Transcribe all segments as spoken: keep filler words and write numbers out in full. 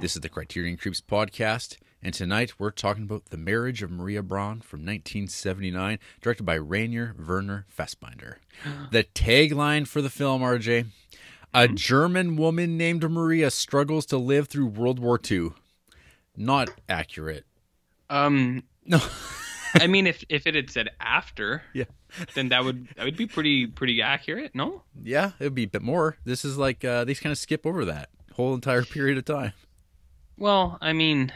This is the Criterion Creeps podcast, and tonight we're talking about The Marriage of Maria Braun from nineteen seventy-nine, directed by Rainer Werner Fassbinder. The tagline for the film, R J, a German woman named Maria struggles to live through World War Two. Not accurate. Um, no. I mean, if if it had said after, yeah, then that would that would be pretty pretty accurate, no? Yeah, it would be a bit more. This is like uh, they just kind of skip over that whole entire period of time. Well, I mean,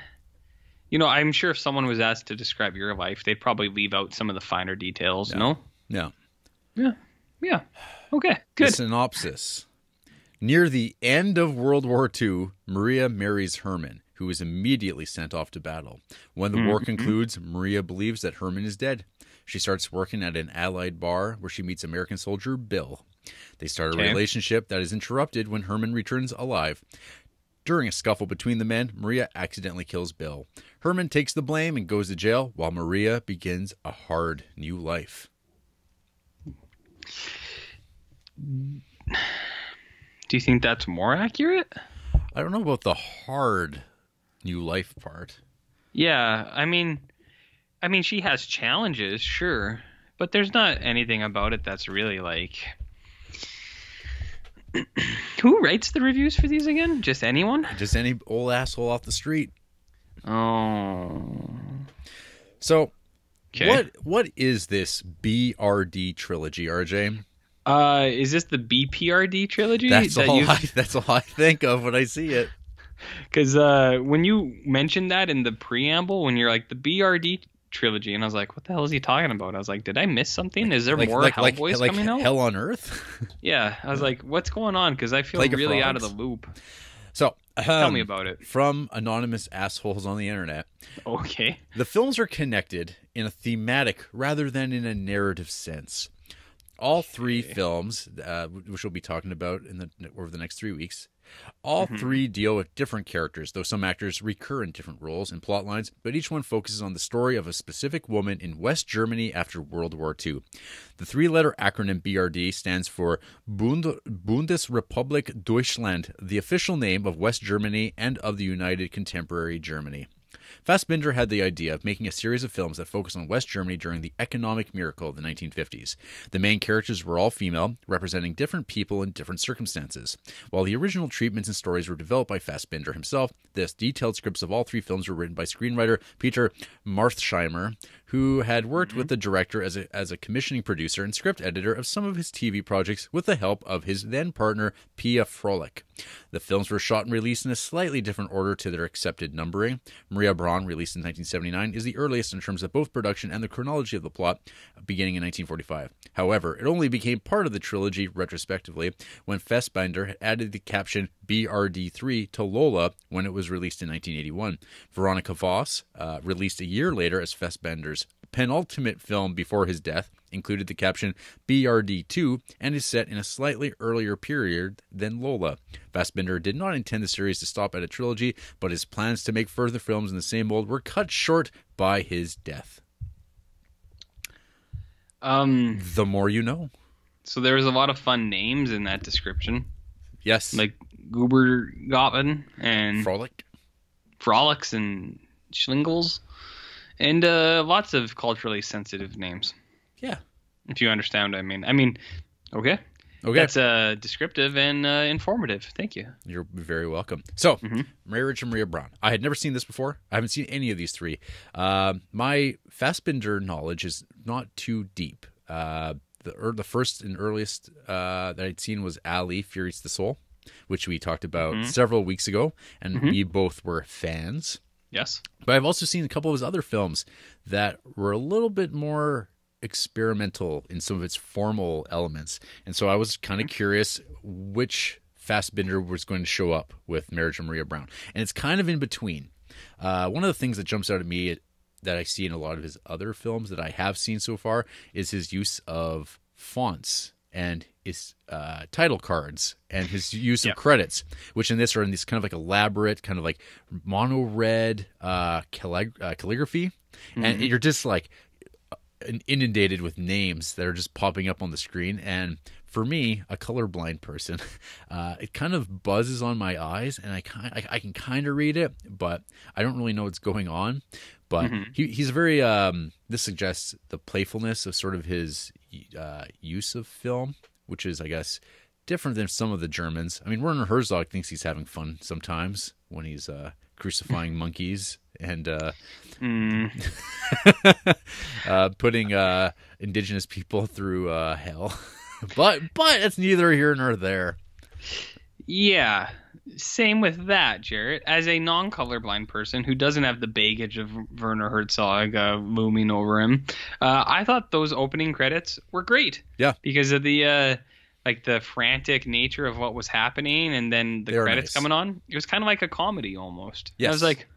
you know, I'm sure if someone was asked to describe your life, they'd probably leave out some of the finer details, yeah. no? Yeah. Yeah. Yeah. Okay, good. The synopsis. Near the end of World War Two, Maria marries Herman, who is immediately sent off to battle. When the mm-hmm. war concludes, Maria believes that Herman is dead. She starts working at an Allied bar where she meets American soldier Bill. They start a okay. relationship that is interrupted when Herman returns alive. During a scuffle between the men, Maria accidentally kills Bill. Herman takes the blame and goes to jail, while Maria begins a hard new life. Do you think that's more accurate? I don't know about the hard new life part. Yeah, I mean, I mean, she has challenges, sure, but there's not anything about it that's really like... Who writes the reviews for these again? Just anyone? Just any old asshole off the street. Oh. So, okay. what what is this B R D trilogy, R J? Uh, is this the B P R D trilogy? That's that all. I, that's all I think of when I see it. Because uh, when you mentioned that in the preamble, when you're like the B R D trilogy, and I was like, "What the hell is he talking about?" I was like, "Did I miss something? Is there like, more like, Hellboys like, coming like out? Hell on Earth?" Yeah, I was like, "What's going on?" Because I feel Plague really out of the loop. So um, tell me about it. From anonymous assholes on the internet. Okay. The films are connected in a thematic rather than in a narrative sense. All three okay. films, uh, which we'll be talking about in the over the next three weeks. All mm-hmm. three deal with different characters, though some actors recur in different roles and plot lines, but each one focuses on the story of a specific woman in West Germany after World War Two. The three-letter acronym B R D stands for Bund Bundesrepublik Deutschland, the official name of West Germany and of the United Contemporary Germany. Fassbinder had the idea of making a series of films that focus on West Germany during the economic miracle of the nineteen fifties. The main characters were all female, representing different people in different circumstances. While the original treatments and stories were developed by Fassbinder himself, the detailed scripts of all three films were written by screenwriter Peter Märthesheimer, who had worked with the director as a, as a commissioning producer and script editor of some of his T V projects with the help of his then-partner Pia Froelich. The films were shot and released in a slightly different order to their accepted numbering. Maria Braun, released in nineteen seventy-nine, is the earliest in terms of both production and the chronology of the plot, beginning in nineteen forty-five. However, it only became part of the trilogy retrospectively when Fassbinder had added the caption B R D three to Lola when it was released in nineteen eighty-one. Veronica Voss, uh, released a year later as Fassbinder's penultimate film before his death, included the caption B R D two and is set in a slightly earlier period than Lola. Fassbinder did not intend the series to stop at a trilogy, but his plans to make further films in the same mold were cut short by his death. Um, the more you know. So there was a lot of fun names in that description. Yes. Like Goober Goblin and... Frolic. Frolics and Schlingles. And uh, lots of culturally sensitive names. Yeah. If you understand what I mean. I mean, okay. Okay. That's uh, descriptive and uh, informative. Thank you. You're very welcome. So, mm-hmm. Marriage of Maria Braun. I had never seen this before. I haven't seen any of these three. Uh, my Fassbinder knowledge is not too deep. Uh, the, er, the first and earliest uh, that I'd seen was Ali: Fear Eats the Soul, which we talked about mm-hmm. several weeks ago, and mm-hmm. we both were fans. Yes. But I've also seen a couple of his other films that were a little bit more experimental in some of its formal elements. And so I was kind of mm-hmm. curious which Fassbinder was going to show up with Marriage of Maria Braun. And it's kind of in between. Uh, one of the things that jumps out at me that I see in a lot of his other films that I have seen so far is his use of fonts and his uh, title cards and his use yeah. of credits, which in this are in this kind of like elaborate, kind of like mono red uh, callig uh, calligraphy. Mm-hmm. And you're just like inundated with names that are just popping up on the screen. And for me, a colorblind person, uh, it kind of buzzes on my eyes, and I, kind, I, I can kind of read it, but I don't really know what's going on. But mm-hmm. he, he's very, um, this suggests the playfulness of sort of his uh, use of film, which is, I guess, different than some of the Germans. I mean, Werner Herzog thinks he's having fun sometimes when he's uh, crucifying monkeys and uh, mm. uh, putting uh, indigenous people through uh, hell. But but it's neither here nor there. Yeah. Same with that, Jarrett. As a non-colorblind person who doesn't have the baggage of Werner Herzog uh, looming over him, uh, I thought those opening credits were great. Yeah. Because of the uh, like the frantic nature of what was happening, and then the credits nice. coming on. It was kind of like a comedy almost. Yes. I was like,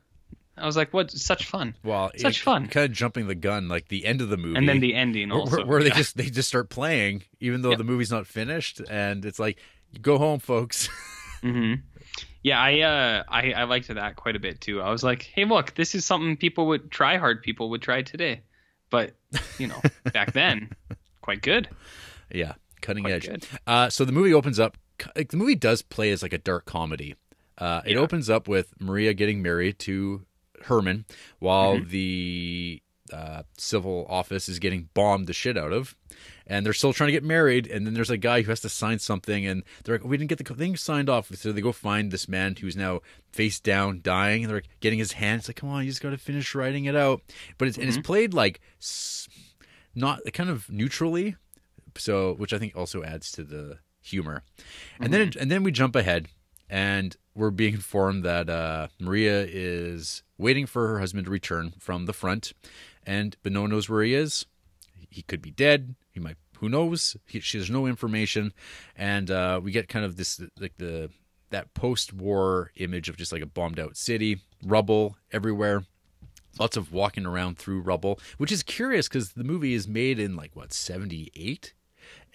I was like, what? Such fun. Well, such it, fun. Kind of jumping the gun, like the end of the movie. And then the ending also. Where, where yeah. they just they just start playing, even though yeah. the movie's not finished. And it's like, go home, folks. Mm-hmm. Yeah, I, uh, I I liked that quite a bit, too. I was like, hey, look, this is something people would try hard people would try today. But, you know, back then, quite good. Yeah, cutting quite edge. Good. Uh, so the movie opens up. Like, the movie does play as like a dark comedy. Uh, it yeah. opens up with Maria getting married to Herman, while mm-hmm. the uh, civil office is getting bombed the shit out of, and they're still trying to get married. And then there's a guy who has to sign something, and they're like, "We didn't get the thing signed off." So they go find this man who's now face down, dying, and they're like, getting his hands. Like, come on, you just got to finish writing it out. But it's mm-hmm. and it's played like not kind of neutrally, so which I think also adds to the humor. Mm-hmm. And then and then we jump ahead, and we're being informed that uh, Maria is waiting for her husband to return from the front, and but no one knows where he is. He could be dead. He might. Who knows? He, she has no information, and uh, we get kind of this like the that post-war image of just like a bombed-out city, rubble everywhere, lots of walking around through rubble, which is curious because the movie is made in like what seventy-eight,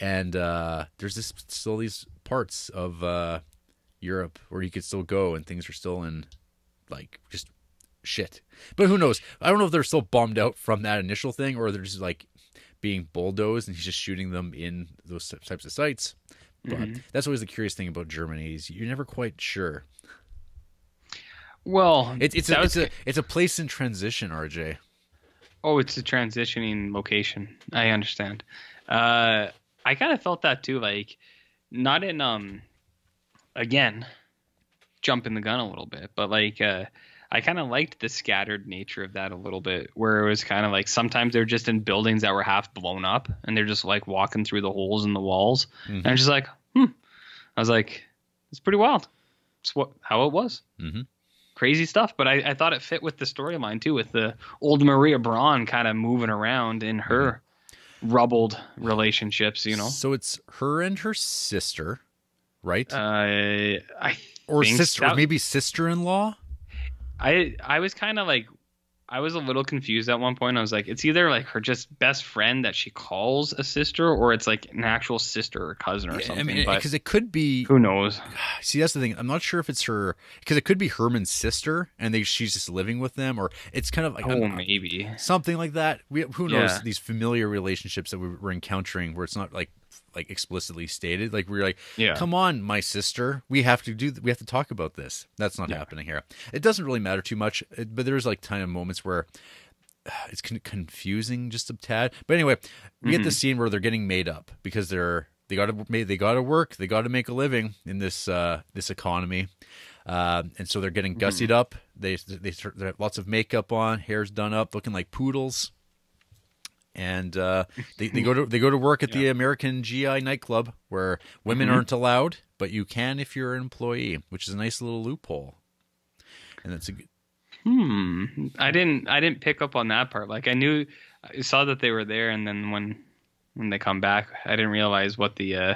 and uh, there's this still these parts of Uh, Europe where you could still go and things are still in like just shit. But who knows? I don't know if they're still bummed out from that initial thing or they're just like being bulldozed and he's just shooting them in those types of sites. But mm-hmm. that's always the curious thing about Germany is you're never quite sure. Well, it's it's a, was... it's a it's a place in transition, R J. Oh, it's a transitioning location. I understand. Uh I kind of felt that too, like not in um again, jumping the gun a little bit, but like uh, I kind of liked the scattered nature of that a little bit, where it was kind of like sometimes they're just in buildings that were half blown up, and they're just like walking through the holes in the walls. Mm-hmm. And I'm just like, hmm. I was like, it's pretty wild. It's what how it was. Mm-hmm. Crazy stuff, but I, I thought it fit with the storyline too, with the old Maria Braun kind of moving around in her mm-hmm. rubbled relationships, you know. So it's her and her sister. Right? Uh, I or sister, that, or maybe sister-in-law. I I was kind of like, I was a little confused at one point. I was like, it's either like her just best friend that she calls a sister, or it's like an actual sister or cousin or yeah, something. I mean, because it could be. Who knows? See, that's the thing. I'm not sure if it's her, because it could be Herman's sister, and they she's just living with them, or it's kind of like oh maybe something like that. We who knows yeah. these familiar relationships that we were encountering, where it's not like. like explicitly stated, like we we're like, yeah. come on, my sister, we have to do, we have to talk about this. That's not yeah. happening here. It doesn't really matter too much, but there's like kind of moments where it's confusing just a tad. But anyway, we mm-hmm. get the scene where they're getting made up because they're they got to they got to work, they got to make a living in this uh, this economy, uh, and so they're getting gussied mm-hmm. up. They they they have lots of makeup on, hair's done up, looking like poodles. And uh, they, they go to they go to work at yeah. the American G I nightclub where women mm-hmm. aren't allowed, but you can if you're an employee, which is a nice little loophole. And that's a good. Hmm. I didn't I didn't pick up on that part. Like I knew, I saw that they were there, and then when when they come back, I didn't realize what the uh,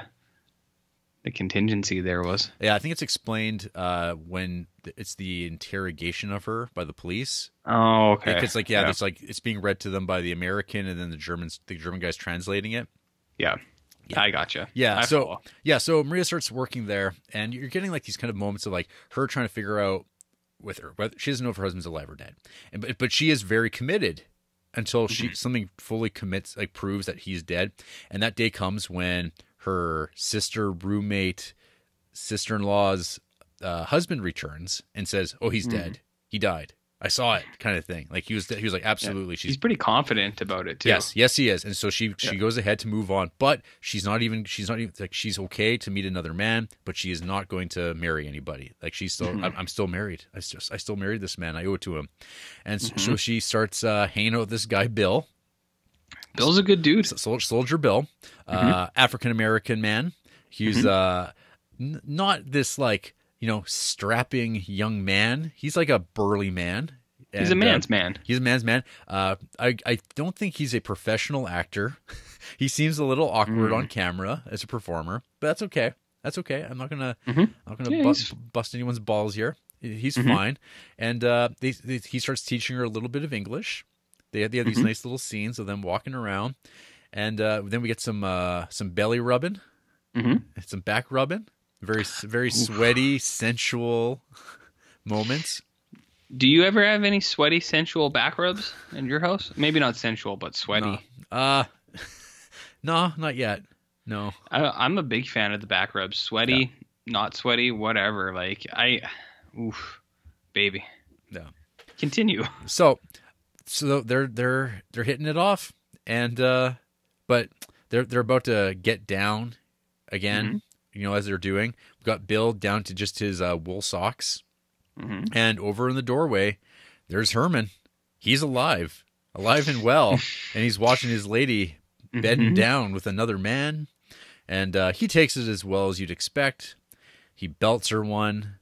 the contingency there was. Yeah, I think it's explained uh, when it's the interrogation of her by the police. Oh, okay. It's like yeah, yeah, it's like it's being read to them by the American, and then the Germans, the German guy's translating it. Yeah, yeah. I gotcha. Yeah, I so follow. yeah, so Maria starts working there, and you're getting like these kind of moments of like her trying to figure out with her whether she doesn't know if her husband's alive or dead, and but but she is very committed until she mm-hmm. something fully commits like proves that he's dead, and that day comes when her sister, roommate, sister-in-law's uh, husband returns and says, oh, he's mm. dead. He died. I saw it, kind of thing. Like he was, he was like, absolutely. Yeah. She's, he's pretty confident about it too. Yes, yes, he is. And so she, she yeah. goes ahead to move on, but she's not even, she's not even like, she's okay to meet another man, but she is not going to marry anybody. Like she's still, mm-hmm. I'm, I'm still married. I just, I still married this man. I owe it to him. And mm-hmm. so she starts uh, hanging out with this guy, Bill. Bill's a good dude. Sol- Soldier Bill, mm-hmm. uh, African-American man. He's mm-hmm. uh, n- not this like, you know, strapping young man. He's like a burly man. And, he's a man's uh, man. He's a man's man. Uh, I, I don't think he's a professional actor. He seems a little awkward mm. on camera as a performer, but that's okay. That's okay. I'm not gonna, mm-hmm. I'm not gonna yeah, bust, bust anyone's balls here. He's mm-hmm. fine. And uh, they, they, he starts teaching her a little bit of English. They had, they had mm-hmm. these nice little scenes of them walking around, and uh, then we get some uh, some belly rubbing, mm-hmm. some back rubbing. Very, very sweaty, sensual moments. Do you ever have any sweaty, sensual back rubs in your house? Maybe not sensual, but sweaty. No. Uh, no, not yet. No. I, I'm a big fan of the back rubs. Sweaty, yeah. not sweaty, whatever. Like, I, oof, baby. Yeah. Continue. So, so they're, they're, they're hitting it off. And, uh, but they're, they're about to get down again. Mm-hmm. You know, as they're doing, we've got Bill down to just his uh, wool socks, mm-hmm. and over in the doorway, there's Herman. He's alive, alive and well, and he's watching his lady bedding mm-hmm. down with another man, and uh, he takes it as well as you'd expect. He belts her one.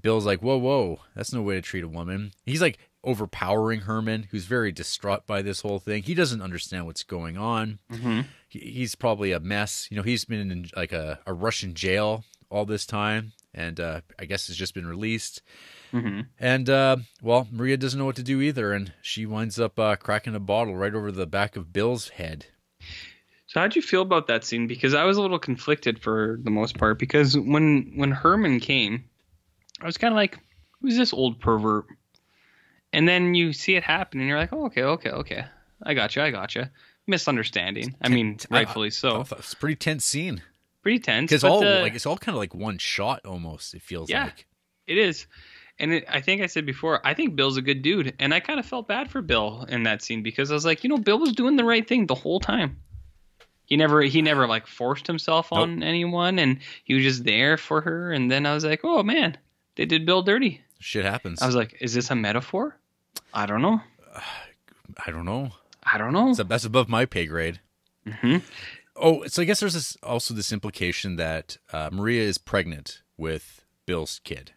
Bill's like, "Whoa, whoa, that's no way to treat a woman." He's like overpowering Herman, who's very distraught by this whole thing. He doesn't understand what's going on. Mm-hmm. He, he's probably a mess. You know, he's been in like a, a Russian jail all this time, and uh, I guess has just been released. Mm-hmm. And, uh, well, Maria doesn't know what to do either, and she winds up uh, cracking a bottle right over the back of Bill's head. So how'd you feel about that scene? Because I was a little conflicted for the most part, because when, when Herman came, I was kind of like, who's this old pervert? And then you see it happen, and you're like, oh, okay, okay, okay. I gotcha, I gotcha. Misunderstanding. I mean, rightfully so. It's a pretty tense scene. Pretty tense. Because all uh, like, it's all kind of like one shot almost, it feels yeah, like. Yeah, it is. And it, I think I said before, I think Bill's a good dude. And I kind of felt bad for Bill in that scene because I was like, you know, Bill was doing the right thing the whole time. He never, he never like forced himself nope. on anyone, and he was just there for her. And then I was like, oh, man, they did Bill dirty. Shit happens. I was like, is this a metaphor? I don't know. Uh, I don't know. I don't know. So that's above my pay grade. Mm-hmm. Oh, so I guess there's this, also this implication that uh, Maria is pregnant with Bill's kid,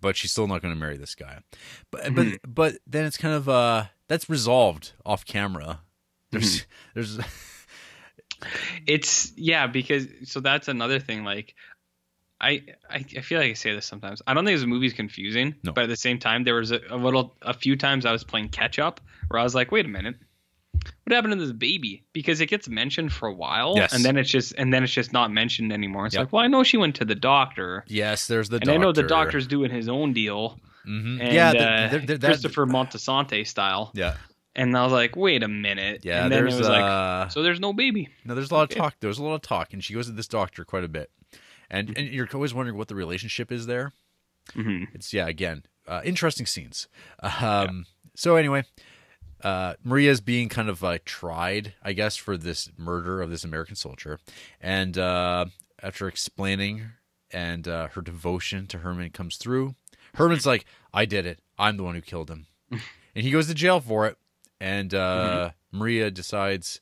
but she's still not going to marry this guy. But mm-hmm. but but then it's kind of uh, that's resolved off camera. There's mm-hmm. there's it's yeah because so that's another thing like. I, I feel like I say this sometimes. I don't think this movie's confusing, no. but at the same time, there was a, a little, a few times I was playing catch up where I was like, wait a minute, what happened to this baby? Because it gets mentioned for a while, yes. and then it's just, and then it's just not mentioned anymore. It's yep. like, well, I know she went to the doctor. Yes, there's the and doctor. And I know the doctor's doing his own deal. Mm-hmm. And, yeah, the, the, the, that, uh, Christopher the, Montesante style. Yeah. And I was like, wait a minute. Yeah, and then it was uh, like, so there's no baby. No, there's a lot okay. of talk. There's a lot of talk, and she goes to this doctor quite a bit. And, and you're always wondering what the relationship is there. Mm-hmm. It's, yeah, again, uh, interesting scenes. Um, yeah. So anyway, uh, Maria's being kind of uh, tried, I guess, for this murder of this American soldier. And uh, after explaining and uh, her devotion to Herman comes through, Herman's like, I did it. I'm the one who killed him. And he goes to jail for it. And uh, mm-hmm. Maria decides,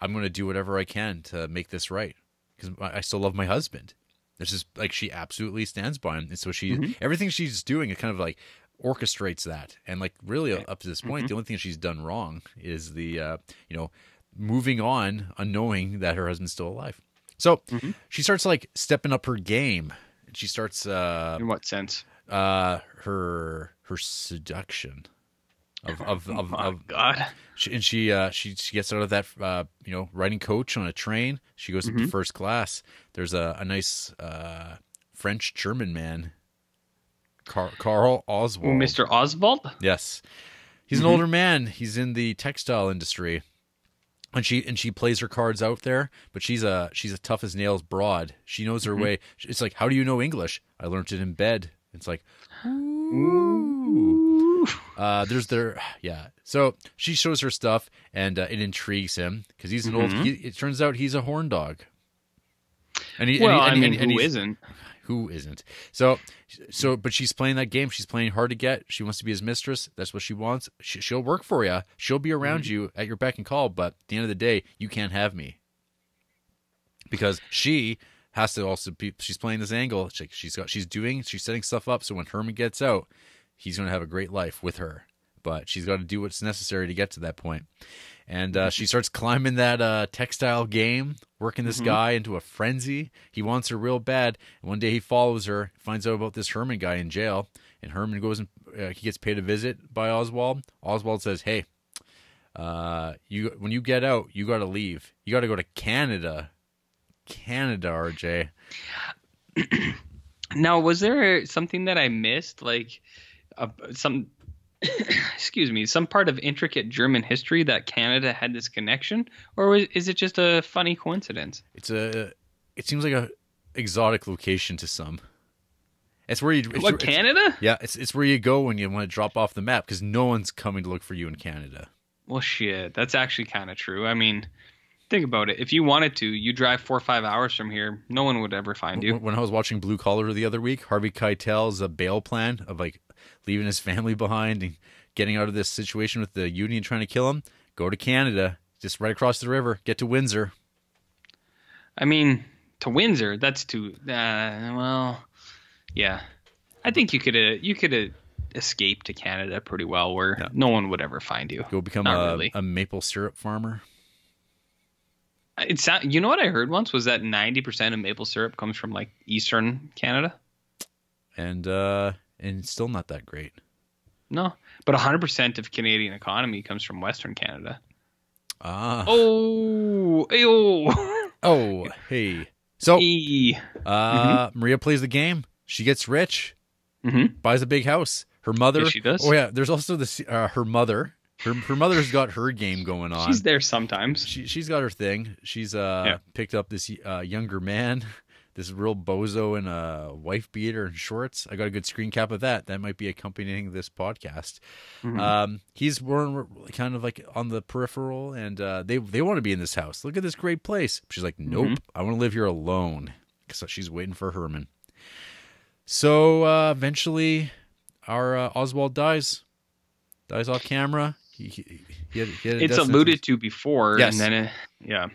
I'm going to do whatever I can to make this right because I still love my husband. It's just like she absolutely stands by him. And so she, mm-hmm. everything she's doing, it kind of like orchestrates that. And like really okay. up to this point, mm-hmm. the only thing she's done wrong is the, uh, you know, moving on, unknowing that her husband's still alive. So mm-hmm. she starts like stepping up her game. And she starts. Uh, In what sense? Uh, her, her seduction of, of, of, oh of God. She, and she, uh, she, she gets out of that, uh, you know, riding coach on a train. She goes mm-hmm. up to first class. There's a, a nice uh, French German man, Car- Carl Oswald. Oh, Mister Oswald? Yes. He's mm-hmm. an older man. He's in the textile industry. And she and she plays her cards out there, but she's a she's a tough as nails broad. She knows her mm-hmm. way. It's like, how do you know English? I learned it in bed. It's like, ooh. Uh, there's their yeah. So she shows her stuff, and uh, it intrigues him because he's an mm-hmm. old. He, it turns out he's a horn dog. And he, well, and he, I and mean, and, and who isn't? Who isn't? So, so, but she's playing that game. She's playing hard to get. She wants to be his mistress. That's what she wants. She, she'll work for you. She'll be around mm-hmm. you at your beck and call. But at the end of the day, you can't have me because she has to also be. She's playing this angle. She, she's got. She's doing. She's setting stuff up. So when Herman gets out, he's going to have a great life with her. But she's got to do what's necessary to get to that point. And uh, she starts climbing that uh, textile game, working this mm-hmm. guy into a frenzy. He wants her real bad. And one day he follows her, finds out about this Herman guy in jail. And Herman goes and uh, he gets paid a visit by Oswald. Oswald says, hey, uh, you when you get out, you got to leave. You got to go to Canada. Canada, R J. Now, was there something that I missed? Like uh, some... excuse me, some part of intricate German history that Canada had this connection, or is it just a funny coincidence? It's a, it seems like a exotic location to some. It's where you, it's, what, Canada? It's, yeah, it's it's where you go when you want to drop off the map because no one's coming to look for you in Canada. Well, shit, that's actually kind of true. I mean, think about it. If you wanted to, you drive four or five hours from here. No one would ever find you. When I was watching Blue Collar the other week, Harvey Keitel's a bail plan of like leaving his family behind and getting out of this situation with the Union trying to kill him, go to Canada, just right across the river, get to Windsor. I mean, to Windsor, that's too, uh, well, yeah. I think you could uh, you could uh, escape to Canada pretty well where yeah. no one would ever find you. Go become a, really. a maple syrup farmer. It sound, you know what I heard once was that ninety percent of maple syrup comes from like Eastern Canada. And, uh... And it's still not that great. No, but one hundred percent of Canadian economy comes from Western Canada. Ah. Oh. Ew. Oh, hey. So e. uh, mm-hmm. Maria plays the game. She gets rich. Mm-hmm. Buys a big house. Her mother. Yes, she does. Oh, yeah. There's also this, uh, her mother. Her, her mother's got her game going on. She's there sometimes. She, she's got her thing. She's uh, yeah. picked up this uh, younger man. This real bozo in a wife beater and shorts. I got a good screen cap of that. That might be accompanying this podcast. Mm-hmm. um, he's kind of like on the peripheral, and uh, they they want to be in this house. Look at this great place. She's like, nope, mm-hmm. I want to live here alone. So she's waiting for Herman. So uh, eventually, our uh, Oswald dies, dies off camera. He, he, he had, he had a it's death alluded sentence. to before, yes. and then it, yeah,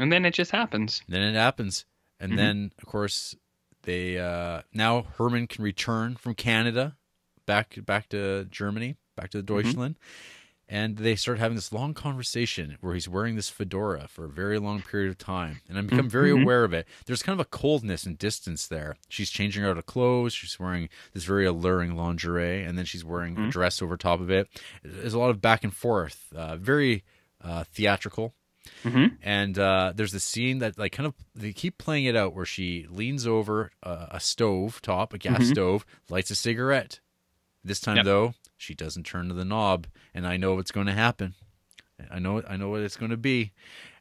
and then it just happens. Then it happens. And mm-hmm. then, of course, they uh, now Herman can return from Canada back back to Germany, back to Deutschland. Mm-hmm. And they start having this long conversation where he's wearing this fedora for a very long period of time. And I've become very mm-hmm. aware of it. There's kind of a coldness and distance there. She's changing out of clothes. She's wearing this very alluring lingerie. And then she's wearing mm-hmm. a dress over top of it. There's a lot of back and forth, uh, very uh, theatrical. Mm-hmm. And uh, there's this scene that like kind of they keep playing it out where she leans over uh, a stove top, a gas mm-hmm. stove, lights a cigarette. This time yep. though, she doesn't turn to the knob, and I know what's going to happen. I know, I know what it's going to be.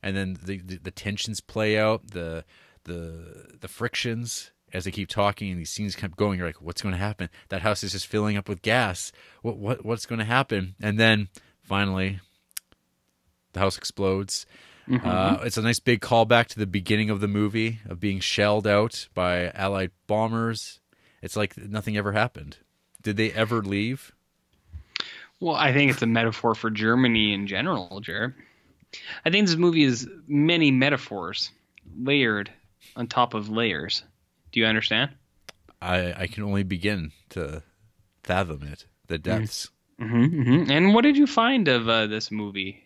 And then the, the the tensions play out, the the the frictions as they keep talking, and these scenes keep going. You're like, what's going to happen? That house is just filling up with gas. What what what's going to happen? And then finally, the house explodes. Mm-hmm. Uh, it's a nice big callback to the beginning of the movie of being shelled out by Allied bombers. It's like nothing ever happened. Did they ever leave? Well, I think it's a metaphor for Germany in general, Jared. I think this movie is many metaphors layered on top of layers. Do you understand? I, I can only begin to fathom it, the depths. Mm-hmm, mm-hmm. And what did you find of uh, this movie?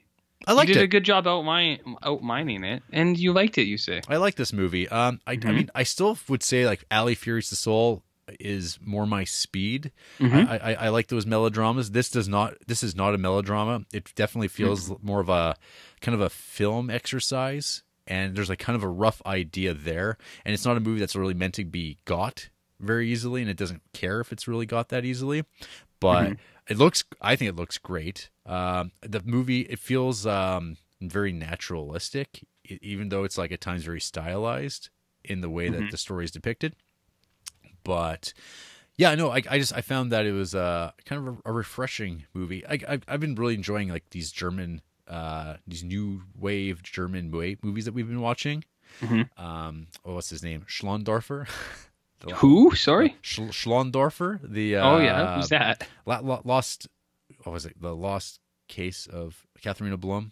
I liked it. You did it. a good job outmining, outmining it, and you liked it, you say. I like this movie. Um, I, mm-hmm. I mean, I still would say, like, Ali: Fear Eats the Soul is more my speed. Mm-hmm. I, I, I like those melodramas. This does not. This is not a melodrama. It definitely feels mm-hmm. more of a kind of a film exercise, and there's, like, kind of a rough idea there, and it's not a movie that's really meant to be got very easily, and it doesn't care if it's really got that easily, but... Mm-hmm. It looks. I think it looks great. Um, the movie. It feels um, and very naturalistic, even though it's like at times very stylized in the way mm-hmm. that the story is depicted. But yeah, no, I, I just, I found that it was a kind of a, a refreshing movie. I, I, I've been really enjoying like these German, uh, these new wave German wave movies that we've been watching. Mm-hmm. Um, oh, what's his name? Schlondorfer. The, Who? Sorry? Sch Schlondorfer. The, uh, oh, yeah. Who's that? La la lost, what was it? The Lost Case of Katharina Blum.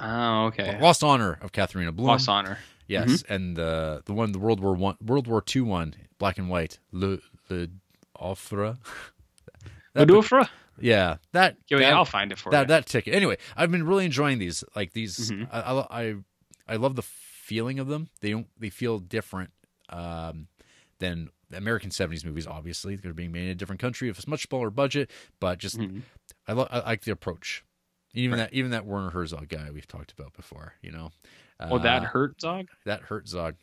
Oh, okay. The Lost Honor of Katharina Blum. Lost Honor. Yes. Mm-hmm. And the the one, the World War One, World War Two one, black and white. Le, Le Offre. Le Offre? Yeah. That, yeah, that, I'll find it for that, you. That ticket. Anyway, I've been really enjoying these. Like these, mm-hmm. I, I, I love the feeling of them. They don't, they feel different. Um, than American seventies movies, obviously. They're being made in a different country with a much smaller budget, but just mm-hmm. I, I like the approach. Even right. that even that Werner Herzog guy we've talked about before, you know. Oh, uh, that Herzog? That Herzog.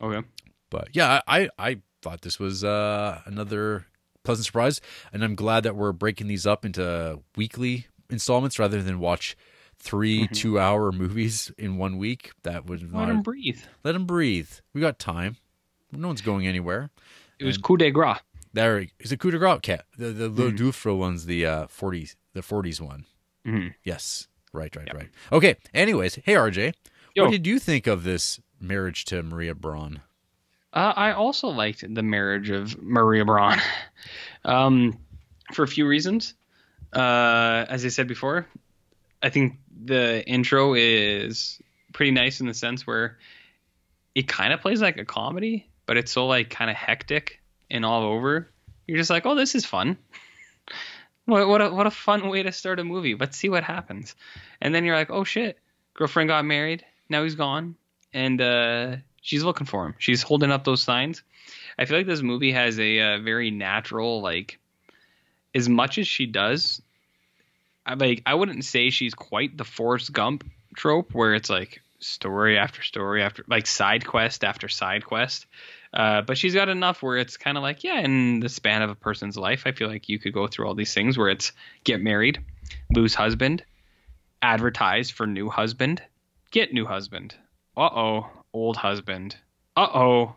Okay. But yeah, I, I thought this was uh, another pleasant surprise, and I'm glad that we're breaking these up into weekly installments rather than watch three mm-hmm. two-hour movies in one week. That would not... Let them breathe. Let them breathe. We got time. No one's going anywhere. It was and coup de grace. There is a coup de grace cat. The the mm-hmm. Le Dufre one's the uh, forties the forties one. Mm-hmm. Yes, right, right, yep. right. Okay. Anyways, hey R J, Yo. What did you think of this Marriage to Maria Braun? Uh, I also liked The Marriage of Maria Braun, um, for a few reasons. Uh, as I said before, I think the intro is pretty nice in the sense where it kind of plays like a comedy, but it's so like kind of hectic and all over. You're just like, oh, this is fun. What what a, what a fun way to start a movie. Let's see what happens. And then you're like, oh shit, girlfriend got married. Now he's gone, and uh, she's looking for him. She's holding up those signs. I feel like this movie has a uh, very natural, like, as much as she does. I like I wouldn't say she's quite the Forrest Gump trope where it's like story after story after like side quest after side quest. Uh, but she's got enough where it's kind of like, yeah, in the span of a person's life, I feel like you could go through all these things where it's get married, lose husband, advertise for new husband, get new husband. Uh-oh, old husband. Uh-oh,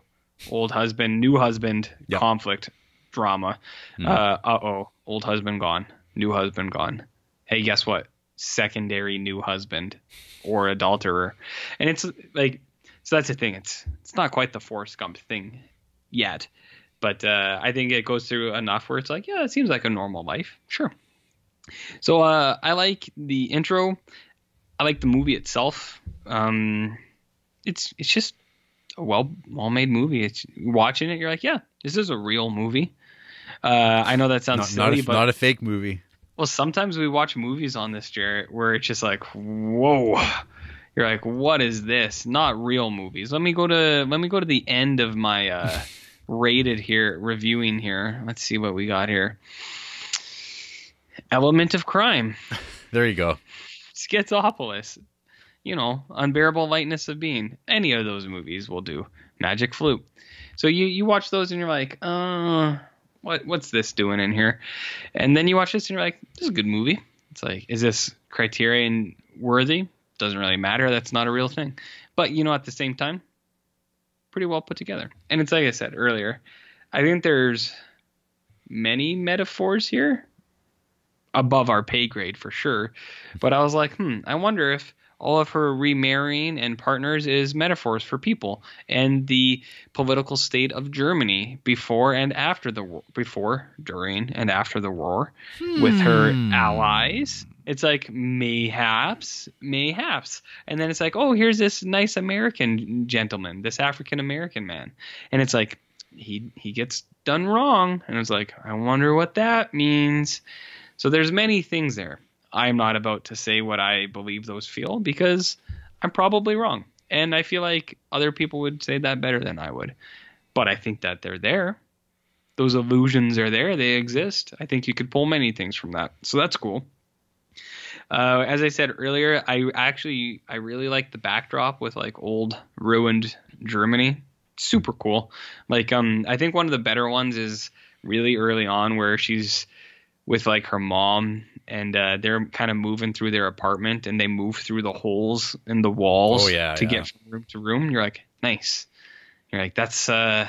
old husband, new husband, yep. conflict, drama. Mm-hmm. Uh, uh-oh, old husband gone, new husband gone. Hey, guess what? Secondary new husband or adulterer. And it's like, so that's the thing. It's it's not quite the Forrest Gump thing yet, but uh, I think it goes through enough where it's like, yeah, it seems like a normal life. Sure. So uh, I like the intro. I like the movie itself. Um, it's it's just a well well made movie. It's, watching it, you're like, yeah, this is a real movie. Uh, I know that sounds not, silly, not a, but not a fake movie. Well, sometimes we watch movies on this, Jarrett, where it's just like, whoa. You're like, what is this? Not real movies. Let me go to let me go to the end of my uh, rated here, reviewing here. Let's see what we got here. Element of crime. There you go. Schizopolis. You know, unbearable lightness of being. Any of those movies will do. Magic Flute. So you you watch those and you're like, uh, what what's this doing in here? And then you watch this and you're like, this is a good movie. It's like, is this Criterion worthy? Doesn't really matter. That's not a real thing. But, you know, at the same time, pretty well put together. And it's like I said earlier, I think there's many metaphors here above our pay grade for sure. But I was like, hmm, I wonder if all of her remarrying and partners is metaphors for people and the political state of Germany before and after the war, before, during, and after the war hmm. with her allies. It's like, mayhaps, mayhaps. And then it's like, oh, here's this nice American gentleman, this African-American man. And it's like, he he gets done wrong. And it's like, I wonder what that means. So there's many things there. I'm not about to say what I believe those feel because I'm probably wrong. And I feel like other people would say that better than I would. But I think that they're there. Those illusions are there. They exist. I think you could pull many things from that. So that's cool. Uh, as I said earlier, I actually, I really like the backdrop with like old ruined Germany. Super cool. Like, um, I think one of the better ones is really early on where she's with like her mom, and uh, they're kind of moving through their apartment, and they move through the holes in the walls oh, yeah, to yeah. get from room to room. You're like, nice. You're like, that's uh,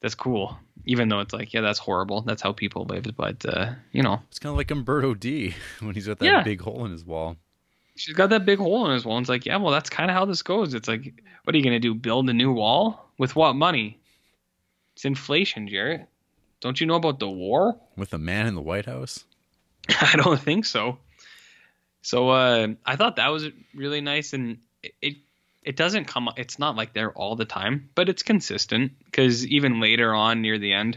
that's cool. Even though it's like, yeah, that's horrible. That's how people live. But, uh, you know, it's kind of like Umberto D when he's got that yeah. big hole in his wall. She's got that big hole in his wall. And it's like, yeah, well, that's kind of how this goes. It's like, what are you going to do? Build a new wall? With what money? It's inflation, Jarrett. Don't you know about the war? With a man in the White House? I don't think so. So uh, I thought that was really nice. And it, it it doesn't come – it's not like there all the time, but it's consistent, because even later on near the end,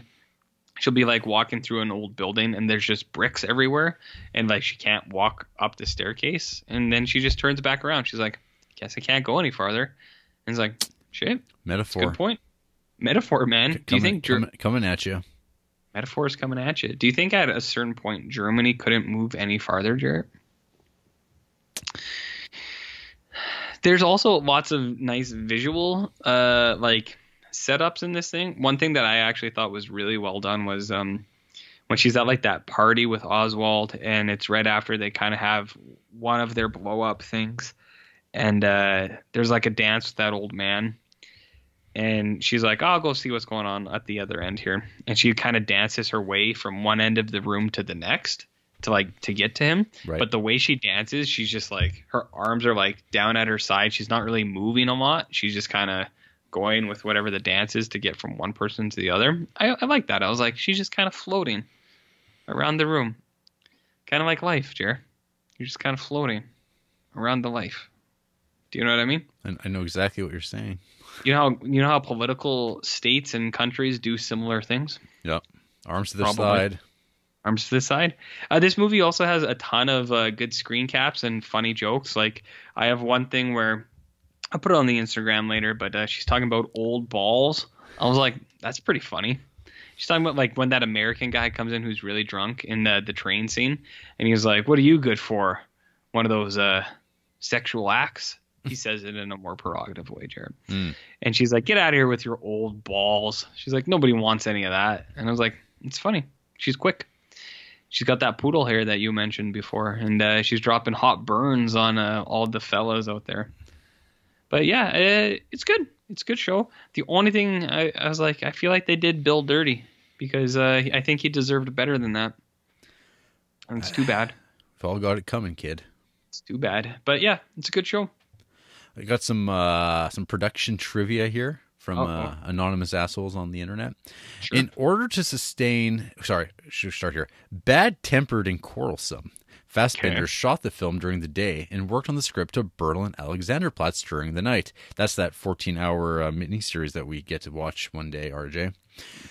she'll be like walking through an old building and there's just bricks everywhere, and like she can't walk up the staircase. And then she just turns back around. She's like, guess I can't go any farther. And it's like, shit. Metaphor. Good point. Metaphor, man. Coming, Do you think Jer- – Coming at you. Metaphor is coming at you. Do you think at a certain point Germany couldn't move any farther, Jarrett? There's also lots of nice visual uh, like setups in this thing. One thing that I actually thought was really well done was um, when she's at like that party with Oswald, and it's right after they kind of have one of their blow up things. And uh, there's like a dance with that old man. And she's like, I'll go see what's going on at the other end here. And she kind of dances her way from one end of the room to the next to like to get to him. Right. But the way she dances, she's just like, her arms are like down at her side. She's not really moving a lot. She's just kind of going with whatever the dance is to get from one person to the other. I, I like that. I was like, she's just kind of floating around the room. Kind of like life, Jer. You're just kind of floating around the life. Do you know what I mean? I know exactly what you're saying. You know how you know how political states and countries do similar things? Yep. Arms to the Probably. side. Arms to the side. Uh, this movie also has a ton of uh, good screen caps and funny jokes. Like, I have one thing where – I'll put it on the Instagram later, but uh, she's talking about old balls. I was like, that's pretty funny. She's talking about, like, when that American guy comes in who's really drunk in the, the train scene, and he was like, what are you good for? One of those uh, sexual acts? He says it in a more prerogative way, Jared. Mm. And she's like, get out of here with your old balls. She's like, nobody wants any of that. And I was like, it's funny. She's quick. She's got that poodle hair that you mentioned before. And uh, she's dropping hot burns on uh, all the fellas out there. But yeah, it, it's good. It's a good show. The only thing I, I was like, I feel like they did Bill dirty, because uh, I think he deserved better than that. And it's too bad. We've all got it coming, kid. It's too bad. But yeah, it's a good show. I got some uh, some production trivia here from oh, uh, oh. anonymous assholes on the internet. Sure. In order to sustain, sorry, should start here. Bad-tempered and quarrelsome, Fassbinder okay. shot the film during the day and worked on the script of Berlin Alexanderplatz during the night. That's that fourteen-hour uh, miniseries that we get to watch one day, R J.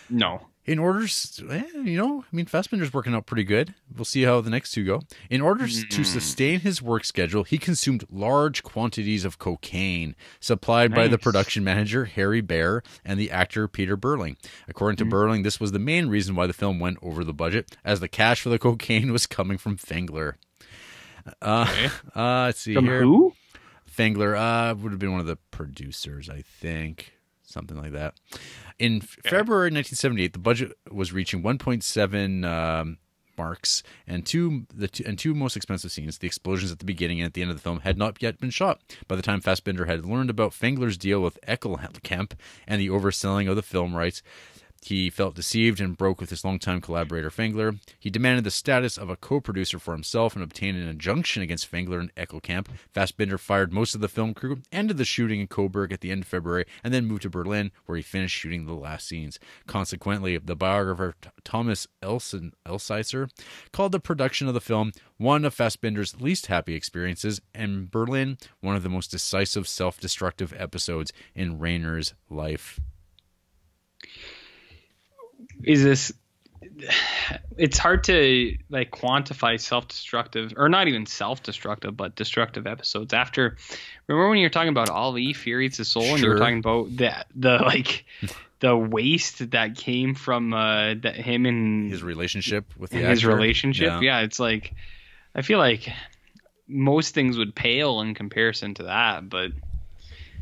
No. In order, eh, you know, I mean, Fassbinder's working out pretty good. We'll see how the next two go. In order mm. to sustain his work schedule, he consumed large quantities of cocaine supplied nice. by the production manager, Harry Bear, and the actor, Peter Berling. According to mm. Berling, this was the main reason why the film went over the budget, as the cash for the cocaine was coming from Fengler. Uh, okay. uh, let's see from here. who? Fengler uh, would have been one of the producers, I think. Something like that. In February nineteen seventy-eight, the budget was reaching one point seven um, marks, and two the two, and two most expensive scenes, the explosions at the beginning and at the end of the film, had not yet been shot. By the time Fassbinder had learned about Fengler's deal with Eckelkamp and the overselling of the film rights, he felt deceived and broke with his longtime collaborator Fengler. He demanded the status of a co-producer for himself and obtained an injunction against Fengler and Eckelkamp. Fassbinder fired most of the film crew, ended the shooting in Coburg at the end of February, and then moved to Berlin, where he finished shooting the last scenes. Consequently, the biographer Thomas Elsaesser called the production of the film one of Fassbinder's least happy experiences, and Berlin one of the most decisive self-destructive episodes in Rainer's life. Is this it's hard to like quantify self-destructive, or not even self-destructive, but destructive episodes. After, remember when you were talking about Ali: Fear Eats the Soul, sure. and you were talking about that the like the waste that came from uh that him and his relationship with the actor. his relationship yeah. yeah it's like I feel like most things would pale in comparison to that, but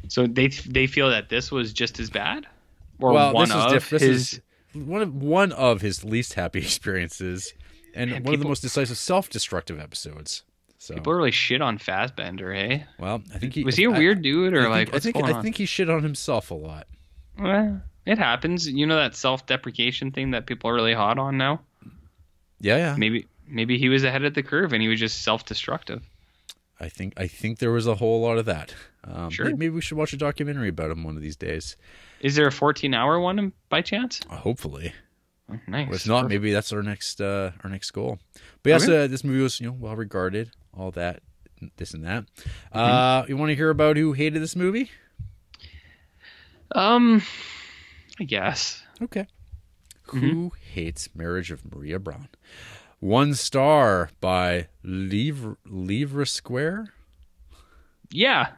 so they they feel that this was just as bad, or well, one this of is diff- his this is- One of one of his least happy experiences, and one people, of the most decisive self-destructive episodes. So people really shit on Fassbinder, hey? Well, I think he was he a I, weird dude, or I think, like what's I think going I think on? He shit on himself a lot. Well, it happens. You know that self-deprecation thing that people are really hot on now. Yeah, yeah. Maybe maybe he was ahead of the curve and he was just self-destructive. I think I think there was a whole lot of that. Um, sure. Maybe we should watch a documentary about him one of these days. Is there a fourteen-hour one by chance? Uh, hopefully. Oh, nice. Or if not, maybe that's our next uh, our next goal. But yes, okay. uh, this movie was you know well regarded, all that, this and that. Mm-hmm. Uh, you want to hear about who hated this movie? Um, I guess. Okay. Mm-hmm. Who hates Marriage of Maria Braun? One star by Livre, Livre Square. Yeah.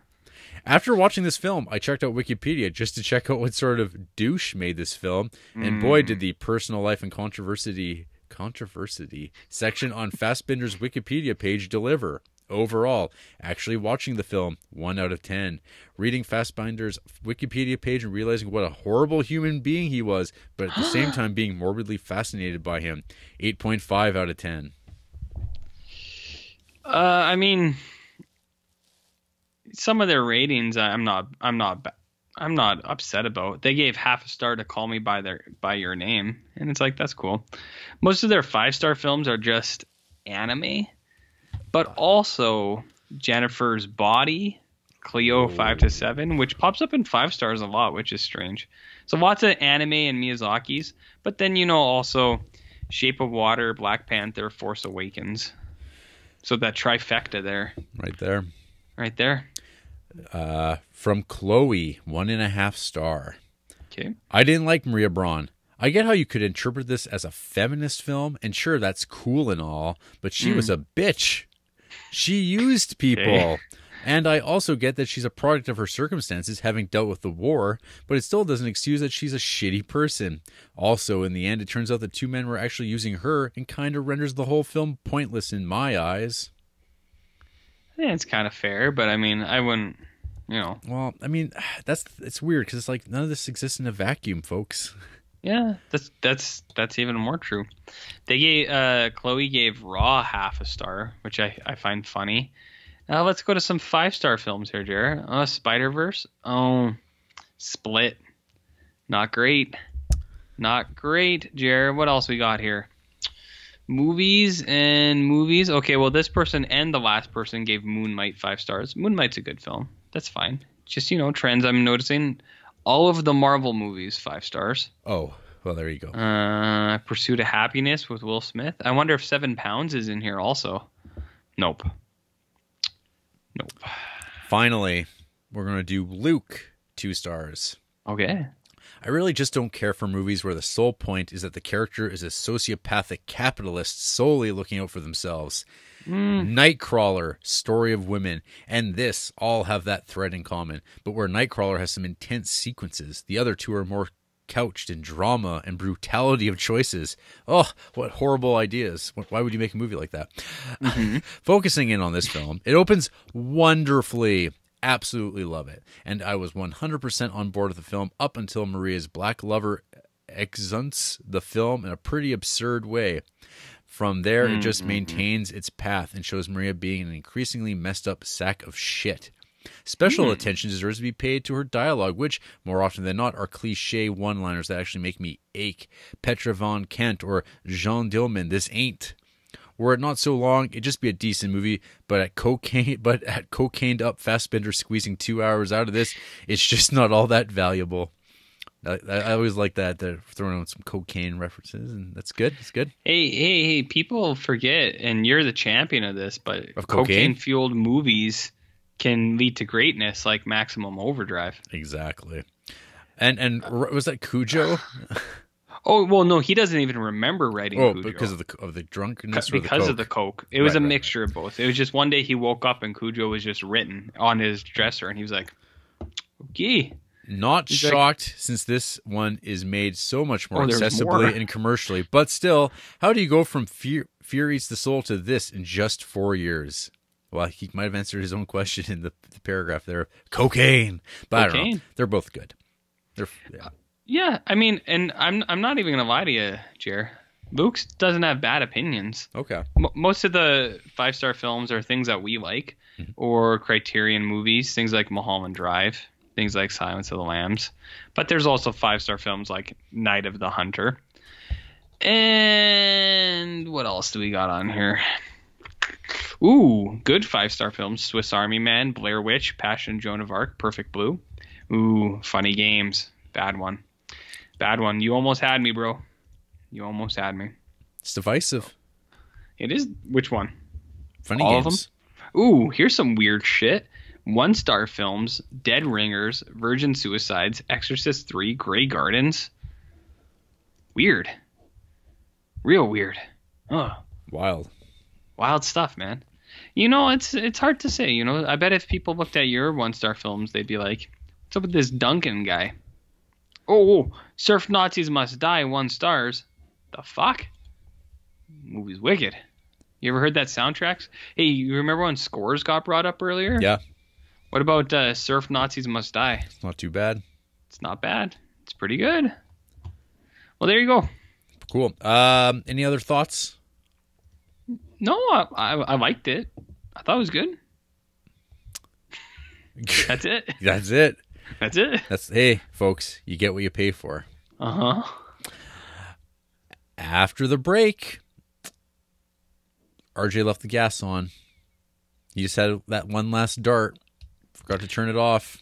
After watching this film, I checked out Wikipedia just to check out what sort of douche made this film. Mm. And boy, did the personal life and controversy controversy section on Fassbinder's Wikipedia page deliver. Overall, actually watching the film, one out of ten. Reading Fassbinder's Wikipedia page and realizing what a horrible human being he was, but at the same time being morbidly fascinated by him, eight point five out of ten. Uh, I mean, some of their ratings, I'm not, I'm not, I'm not upset about. They gave half a star to Call Me by their by Your Name, and it's like, that's cool. Most of their five star films are just anime. But also Jennifer's Body, Cleo five to seven, which pops up in five stars a lot, which is strange. So lots of anime and Miyazaki's. But then, you know, also Shape of Water, Black Panther, Force Awakens. So that trifecta there. Right there. Right there. Uh, from Chloe, one and a half star. Okay. I didn't like Maria Braun. I get how you could interpret this as a feminist film, and sure, that's cool and all, but she mm. was a bitch. She used people. Okay. And I also get that she's a product of her circumstances, having dealt with the war, but it still doesn't excuse that she's a shitty person. Also, in the end, it turns out the two men were actually using her, and kind of renders the whole film pointless in my eyes. Yeah, it's kind of fair, but I mean, I wouldn't, you know. Well, I mean, that's it's weird, because it's like, none of this exists in a vacuum, folks. Yeah, that's that's that's even more true. They gave uh, Chloe gave Raw half a star, which I, I find funny. Now let's go to some five star films here, Jared. Oh, Spider-Verse. Oh, Split. Not great. Not great, Jared. What else we got here? Movies and movies. Okay, well this person and the last person gave Moonlight five stars. Moonlight's a good film. That's fine. Just you know trends I'm noticing. All of the Marvel movies, five stars. Oh, well, there you go. Uh, Pursuit of Happiness with Will Smith. I wonder if Seven Pounds is in here also. Nope. Nope. Finally, we're going to do Luke, two stars. Okay. I really just don't care for movies where the sole point is that the character is a sociopathic capitalist solely looking out for themselves. Mm. Nightcrawler, Story of Women, and this all have that thread in common, but where Nightcrawler has some intense sequences, the other two are more couched in drama and brutality of choices. Oh, what horrible ideas. Why would you make a movie like that? Mm-hmm. Focusing in on this film, it opens wonderfully. Absolutely love it. And I was one hundred percent on board with the film up until Maria's black lover exunts the film in a pretty absurd way. From there, it just maintains its path and shows Maria being an increasingly messed up sack of shit. Special mm. attention deserves to be paid to her dialogue, which, more often than not, are cliche one-liners that actually make me ache. Petra von Kant or Jean Dillman, this ain't. Were it not so long, it'd just be a decent movie, but at cocaine, but at cocained up Fassbinder squeezing two hours out of this, it's just not all that valuable. I, I always like that. They're throwing out some cocaine references, and that's good. It's good. Hey, hey, hey! People forget, and you're the champion of this, but of cocaine? cocaine-fueled movies can lead to greatness, like Maximum Overdrive. Exactly. And and uh, was that Cujo? Oh well, no, he doesn't even remember writing. Oh, Cujo. because of the of the drunkenness. Because or the coke? of the coke, it was right, a right, mixture right. of both. It was just one day he woke up and Cujo was just written on his dresser, and he was like, "Okay." Not He's shocked like, since this one is made so much more oh, accessibly more. and commercially. But still, how do you go from Fear, Fear Eats the Soul to this in just four years? Well, he might have answered his own question in the, the paragraph there. Cocaine. But cocaine. I don't know. They're both good. They're, yeah. yeah, I mean, and I'm I'm not even going to lie to you, Jer. Luke doesn't have bad opinions. Okay. M- most of the five-star films are things that we like, mm-hmm. or Criterion movies, things like Mulholland Drive, things like Silence of the Lambs. But there's also five-star films like Night of the Hunter. And what else do we got on here? Ooh, good five-star films. Swiss Army Man, Blair Witch, Passion, Joan of Arc, Perfect Blue. Ooh, Funny Games. Bad one. Bad one. You almost had me, bro. You almost had me. It's divisive. It is. Which one? Funny All Games. Of them? Ooh, here's some weird shit. One-star films, Dead Ringers, Virgin Suicides, Exorcist three, Grey Gardens. Weird. Real weird. Huh. Wild. Wild stuff, man. You know, it's it's hard to say. You know, I bet if people looked at your one-star films, they'd be like, what's up with this Duncan guy? Oh, Surf Nazis Must Die, one stars. The fuck? Movie's wicked. You ever heard that soundtracks? Hey, you remember when Scores got brought up earlier? Yeah. What about uh, Surf Nazis Must Die? It's not too bad. It's not bad. It's pretty good. Well, there you go. Cool. Um, any other thoughts? No, I, I, I liked it. I thought it was good. That's it. That's it. That's it. That's hey, folks, you get what you pay for. Uh huh. After the break, R J left the gas on. He just had that one last dart. Forgot to turn it off.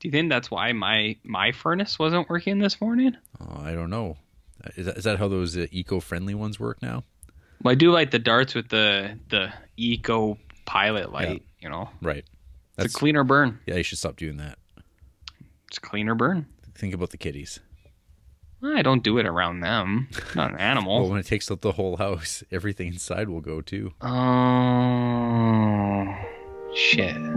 Do you think that's why my my furnace wasn't working this morning? Oh, I don't know. Is that, is that how those uh, eco-friendly ones work now? Well, I do like the darts with the the eco pilot light. Yeah. You know, right? That's, it's a cleaner burn. Yeah, you should stop doing that. It's a cleaner burn. Think about the kitties. I don't do it around them. I'm not an animal. Well, when it takes up the whole house, everything inside will go too. Oh, shit.